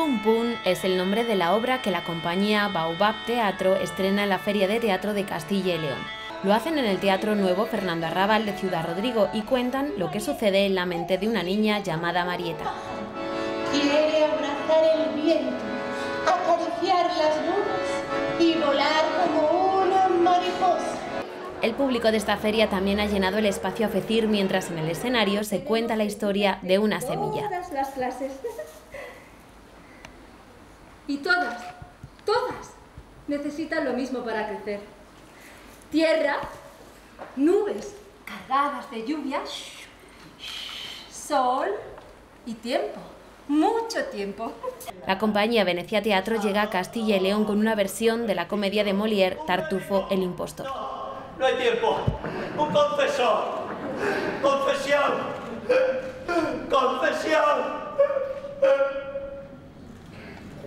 Pum Pum es el nombre de la obra que la compañía Baobab Teatro estrena en la Feria de Teatro de Castilla y León. Lo hacen en el Teatro Nuevo Fernando Arrabal de Ciudad Rodrigo y cuentan lo que sucede en la mente de una niña llamada Marieta. Quiere abrazar el viento, acariciar las nubes y volar como una mariposa. El público de esta feria también ha llenado el espacio a fecir mientras en el escenario se cuenta la historia de una semilla. Todas las clases. Y todas necesitan lo mismo para crecer. Tierra, nubes cargadas de lluvia, sol y tiempo, mucho tiempo. La compañía Venecia Teatro llega a Castilla y León con una versión de la comedia de Molière, Tartufo, el impostor. No hay tiempo, un confesor, confesión.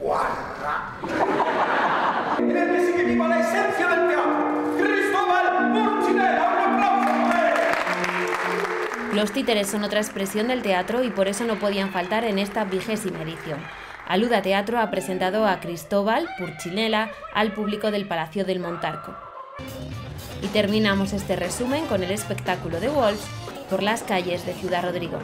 ¡Guarra! En el que sí que viva la esencia del teatro. Cristóbal, Purchinela, un aplauso. Los títeres son otra expresión del teatro y por eso no podían faltar en esta 20ª edición. Alauda Teatro ha presentado a Cristóbal, Purchinela, al público del Palacio del Montarco. Y terminamos este resumen con el espectáculo de Wolf por las calles de Ciudad Rodrigo.